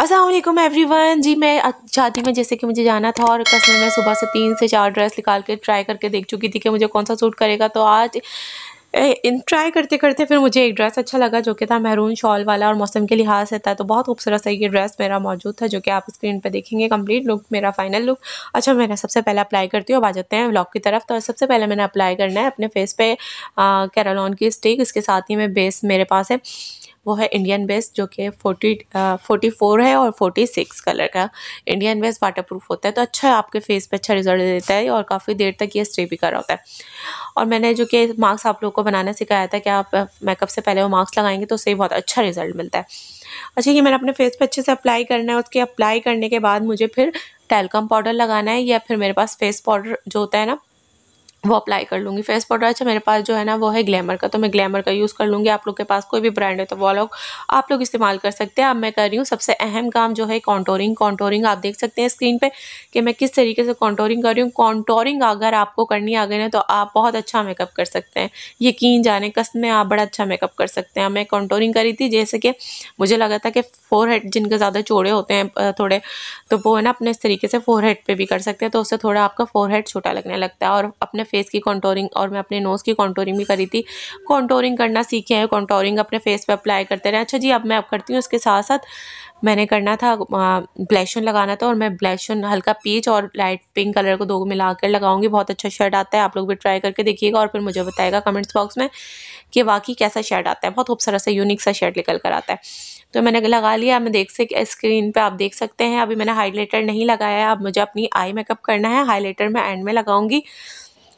अस्सलामुअलैकुम एवरीवन। जी मैं शादी में जैसे कि मुझे जाना था और कसम मैं सुबह से 3 से 4 ड्रेस निकाल के ट्राई करके देख चुकी थी कि मुझे कौन सा सूट करेगा। तो आज इन ट्राई करते करते फिर मुझे एक ड्रेस अच्छा लगा जो कि था महरून शॉल वाला और मौसम के लिहाज से था। तो बहुत खूबसूरत सा ये ड्रेस मेरा मौजूद था जो कि आप स्क्रीन पे देखेंगे। कंप्लीट लुक मेरा फाइनल लुक। अच्छा मैं सबसे पहले अप्लाई करती हूँ। अब आ जाते हैं व्लॉग की तरफ। तो सबसे पहले मैंने अप्लाई करना है अपने फेस पे कैरोलॉन की स्टिक। इसके साथ ही में बेस मेरे पास है, वो है इंडियन बेस जो कि 44 है और 46 कलर का। इंडियन बेस वाटरप्रूफ होता है तो अच्छा आपके फेस पे अच्छा रिजल्ट देता है और काफ़ी देर तक ये स्टे भी कर रहा होता है। और मैंने जो कि मास्क आप लोगों को बनाना सिखाया था कि आप मेकअप से पहले वो मास्क लगाएंगे तो उससे बहुत अच्छा रिजल्ट मिलता है। अच्छा ये मैंने अपने फेस पे अच्छे से अप्लाई करना है। उसके अप्लाई करने के बाद मुझे फिर टैल्कम पाउडर लगाना है या फिर मेरे पास फेस पाउडर जो होता है ना वो अप्लाई कर लूँगी फेस पाउडर। अच्छा मेरे पास जो है ना वो है ग्लैमर का, तो मैं ग्लैमर का यूज़ कर लूँगी। आप लोग के पास कोई भी ब्रांड है तो वो लोग आप लोग इस्तेमाल कर सकते हैं। अब मैं कर रही हूँ सबसे अहम काम जो है कॉन्टोरिंग। कॉन्टोरिंग आप देख सकते हैं स्क्रीन पे कि मैं किस तरीके से कॉन्टोरिंग कर रही हूँ। कॉन्टोरिंग अगर आपको करनी आ गई ना तो आप बहुत अच्छा मेकअप कर सकते हैं। यकीन जाने कसम में आप बड़ा अच्छा मेकअप कर सकते हैं। मैं कॉन्टोरिंग करी थी जैसे कि मुझे लगा था कि फोरहेड जिनके ज़्यादा चौड़े होते हैं थोड़े तो वो है ना अपने इस तरीके से फोरहेड पे भी कर सकते हैं, तो उससे थोड़ा आपका फोरहेड छोटा लगने लगता है। और अपने फेस की कॉन्टोरिंग और मैं अपने नोज़ की कॉन्टोरिंग भी करी थी। कॉन्टोरिंग करना सीखे हैं, कॉन्टोरिंग अपने फेस पे अप्लाई करते रहें। अच्छा जी अब मैं अब करती हूँ इसके साथ साथ मैंने करना था ब्लैश ऑन लगाना था और मैं ब्लैश ऑन हल्का पीच और लाइट पिंक कलर को दो मिला कर लगाऊंगी। बहुत अच्छा शेड आता है, आप लोग भी ट्राई करके देखिएगा और फिर मुझे बताएगा कमेंट्स बॉक्स में कि वाकई कैसा शेड आता है। बहुत खूबसूरत सा यूनिक सा शेड निकल कर आता है। तो मैंने लगा लिया। मैं देख से स्क्रीन पे आप देख सकते हैं। अभी मैंने हाइलाइटर नहीं लगाया है। अब मुझे अपनी आई मेकअप करना है। हाइलाइटर मैं एंड में लगाऊंगी।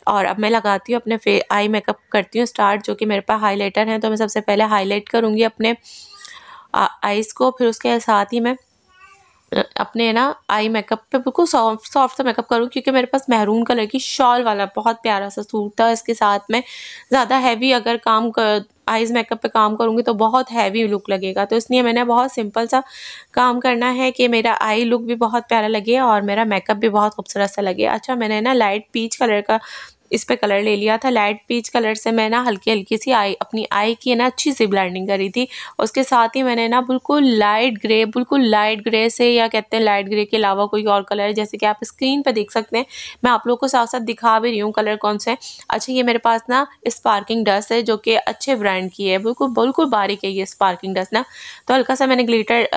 और अब मैं लगाती हूँ अपने आई मेकअप करती हूँ स्टार्ट। जो कि मेरे पास हाइलाइटर है तो मैं सबसे पहले हाईलाइट करूँगी अपने आईज़ को। फिर उसके साथ ही मैं अपने ना आई मेकअप पे बिल्कुल सॉफ्ट सा मेकअप करूँ क्योंकि मेरे पास महरून कलर की शॉल वाला बहुत प्यारा सा सूट था। इसके साथ में ज़्यादा हैवी अगर काम कर आइज़ मेकअप पे काम करूँगी तो बहुत हैवी लुक लगेगा, तो इसलिए मैंने बहुत सिंपल सा काम करना है कि मेरा आई लुक भी बहुत प्यारा लगे और मेरा मेकअप भी बहुत खूबसूरत सा लगे। अच्छा मैंने ना लाइट पीच कलर का इस पे कलर ले लिया था। लाइट पीच कलर से मैं ना हल्की हल्की सी आई अपनी आई की ना अच्छी सी ब्लेंडिंग करी थी। उसके साथ ही मैंने ना बिल्कुल लाइट ग्रे से या कहते हैं लाइट ग्रे के अलावा कोई और कलर है जैसे कि आप स्क्रीन पे देख सकते हैं। मैं आप लोगों को साथ साथ दिखा भी रही हूँ कलर कौन से हैं। अच्छा ये मेरे पास ना स्पार्किंग डस्ट है जो कि अच्छे ब्रांड की है, बिल्कुल बारीक है ये स्पार्किंग डस्ट ना। तो हल्का सा मैंने ग्लिटर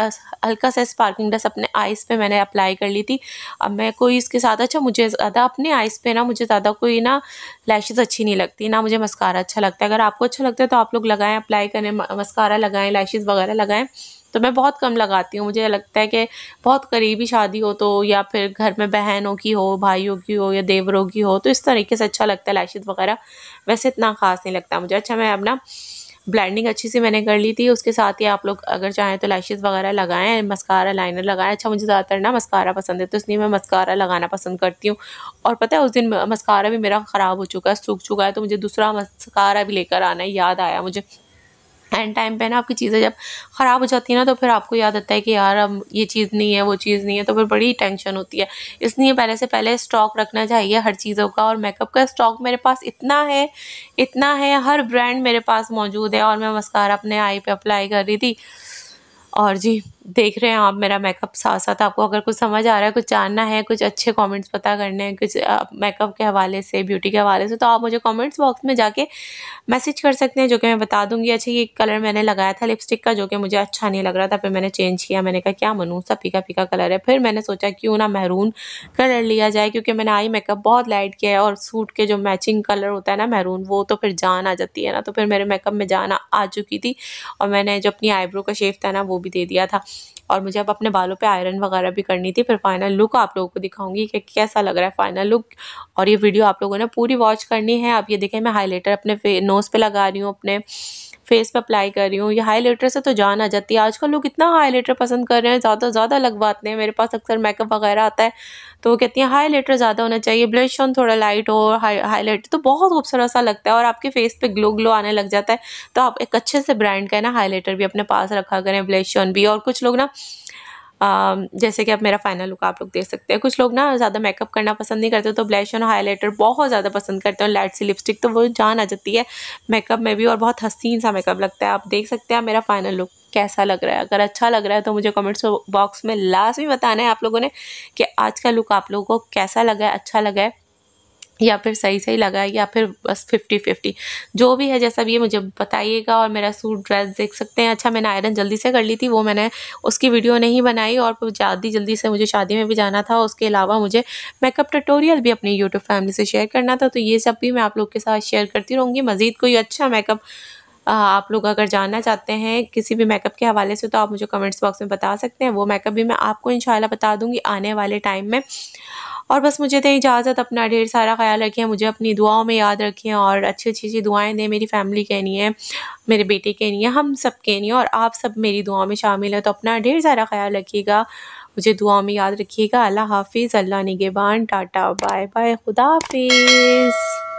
हल्का सा स्पार्किंग डस्ट अपने आइज़ पर मैंने अप्लाई कर ली थी। अब मैं कोई इसके साथ अच्छा मुझे ज़्यादा अपने आइज़ पर ना मुझे ज़्यादा कोई ना लैशेस अच्छी नहीं लगती ना मुझे मस्कारा अच्छा लगता है। अगर आपको अच्छा लगता है तो आप लोग लगाएं, अप्लाई करें, मस्कारा लगाएं, लैशेस वगैरह लगाएं। तो मैं बहुत कम लगाती हूँ। मुझे लगता है कि बहुत करीबी शादी हो तो या फिर घर में बहनों की हो, भाइयों की हो या देवरों की हो तो इस तरीके से अच्छा लगता है लैशेस वगैरह, वैसे इतना ख़ास नहीं लगता मुझे। अच्छा मैं अपना ब्लेंडिंग अच्छी सी मैंने कर ली थी। उसके साथ ही आप लोग अगर चाहें तो लैशेस वगैरह लगाएं, मस्कारा लाइनर लगाएं। अच्छा मुझे ज़्यादातर ना मस्कारा पसंद है तो इसलिए मैं मस्कारा लगाना पसंद करती हूँ। और पता है उस दिन मस्कारा भी मेरा ख़राब हो चुका है, सूख चुका है, तो मुझे दूसरा मस्कारा भी लेकर आना याद आया मुझे। एंड टाइम पे ना आपकी चीज़ें जब ख़राब हो जाती है ना तो फिर आपको याद आता है कि यार अब ये चीज़ नहीं है वो चीज़ नहीं है, तो फिर बड़ी टेंशन होती है। इसलिए पहले से पहले स्टॉक रखना चाहिए हर चीज़ों का। और मेकअप का स्टॉक मेरे पास इतना है हर ब्रांड मेरे पास मौजूद है। और मैं मस्कारा अपने आई पे अप्लाई कर रही थी। और जी देख रहे हैं आप मेरा मेकअप साथ साथ। आपको अगर कुछ समझ आ रहा है, कुछ जानना है, कुछ अच्छे कमेंट्स पता करने हैं कुछ मेकअप के हवाले से, ब्यूटी के हवाले से, तो आप मुझे कमेंट्स बॉक्स में जाके मैसेज कर सकते हैं जो कि मैं बता दूंगी। अच्छा ये कलर मैंने लगाया था लिपस्टिक का जो कि मुझे अच्छा नहीं लग रहा था, फिर मैंने चेंज किया। मैंने कहा क्या मनू सा फीका फीका कलर है। फिर मैंने सोचा क्यों ना महरून कलर लिया जाए क्योंकि मैंने आई मेकअप बहुत लाइट किया है और सूट के जो मैचिंग कलर होता है ना महरून वो तो फिर जान आ जाती है ना, तो फिर मेरे मेकअप में जान आ चुकी थी। और मैंने जो अपनी आईब्रो का शेप था ना वो भी दे दिया था। और मुझे अब अपने बालों पे आयरन वगैरह भी करनी थी। फिर फाइनल लुक आप लोगों को दिखाऊंगी कि कैसा लग रहा है फाइनल लुक। और ये वीडियो आप लोगों ने पूरी वॉच करनी है। अब ये देखें मैं हाइलाइटर अपने नोज़ पे लगा रही हूँ, अपने फेस पे अप्लाई कर रही हूँ। ये हाइलाइटर से तो जान आ जाती है। आजकल लोग इतना हाइलाइटर पसंद कर रहे हैं, ज़्यादा ज़्यादा लगवाते हैं। मेरे पास अक्सर मेकअप वगैरह आता है तो वो कहती हैं हाइलाइटर ज़्यादा होना चाहिए, ब्लश ऑन थोड़ा लाइट हो, हाइलाइटर तो बहुत खूबसूरत सा लगता है और आपके फेस पे ग्लो आने लग जाता है। तो आप एक अच्छे से ब्रांड का है ना हाइलाइटर भी अपने पास रखा करें, ब्लश ऑन भी। और कुछ लोग ना जैसे कि अब मेरा फाइनल लुक आप लोग देख सकते हैं। कुछ लोग ना ज़्यादा मेकअप करना पसंद नहीं करते तो ब्लैश और हाइलाइटर बहुत ज़्यादा पसंद करते हैं, लाइट सी लिपस्टिक, तो वो जान आ जाती है मेकअप में भी और बहुत हसीन सा मेकअप लगता है। आप देख सकते हैं मेरा फाइनल लुक। कैसा लग रहा है। अगर अच्छा लग रहा है तो मुझे कमेंट्स बॉक्स में लाजमी बताना है आप लोगों ने कि आज का लुक आप लोगों को कैसा लगा है, अच्छा लगा है या फिर सही सही लगा या फिर बस 50-50 जो भी है जैसा भी है मुझे बताइएगा। और मेरा सूट ड्रेस देख सकते हैं। अच्छा मैंने आयरन जल्दी से कर ली थी, वो मैंने उसकी वीडियो नहीं बनाई और जल्दी जल्दी से मुझे शादी में भी जाना था। उसके अलावा मुझे मेकअप ट्यूटोरियल भी अपनी यूट्यूब फैमिली से शेयर करना था, तो ये सब भी मैं आप लोग के साथ शेयर करती रहूँगी। मज़ीद कोई अच्छा मेकअप आप लोग अगर जानना चाहते हैं किसी भी मेकअप के हवाले से तो आप मुझे कमेंट्स बॉक्स में बता सकते हैं। वो मेकअप भी मैं आपको इंशाल्लाह बता दूँगी आने वाले टाइम में। और बस मुझे दें इजाज़त, अपना ढेर सारा ख्याल रखें, मुझे अपनी दुआओं में याद रखें और अच्छी दुआएं दें मेरी फैमिली के लिए, मेरे बेटे के लिए, हम सब के लिए। और आप सब मेरी दुआओं में शामिल है, तो अपना ढेर सारा ख्याल रखिएगा, मुझे दुआओं में याद रखिएगा। अल्लाह हाफिज़, अल्लाह निगहबान, टाटा बाय बाय, खुदा हाफिज़।